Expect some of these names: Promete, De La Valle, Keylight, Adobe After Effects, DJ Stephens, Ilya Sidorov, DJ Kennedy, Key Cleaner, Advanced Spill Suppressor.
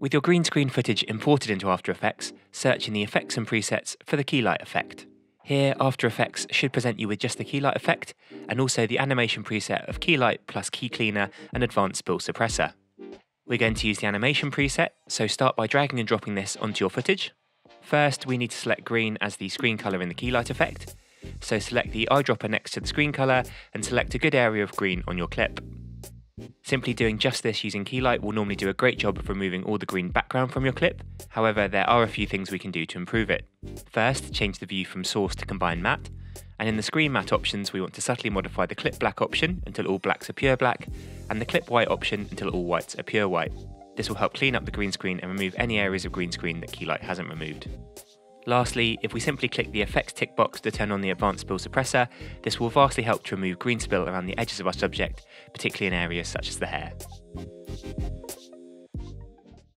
With your green screen footage imported into After Effects, search in the Effects and Presets for the Keylight effect. Here, After Effects should present you with just the Keylight effect, and also the animation preset of Keylight plus Key Cleaner and Advanced Spill Suppressor. We're going to use the animation preset, so start by dragging and dropping this onto your footage. First, we need to select green as the screen colour in the Keylight effect, so select the eyedropper next to the screen colour and select a good area of green on your clip. Simply doing just this using Keylight will normally do a great job of removing all the green background from your clip, however there are a few things we can do to improve it. First, change the view from source to combine matte, and in the screen matte options we want to subtly modify the clip black option until all blacks are pure black, and the clip white option until all whites are pure white. This will help clean up the green screen and remove any areas of green screen that Keylight hasn't removed. Lastly, if we simply click the effects tick box to turn on the Advanced Spill Suppressor, this will vastly help to remove green spill around the edges of our subject, particularly in areas such as the hair.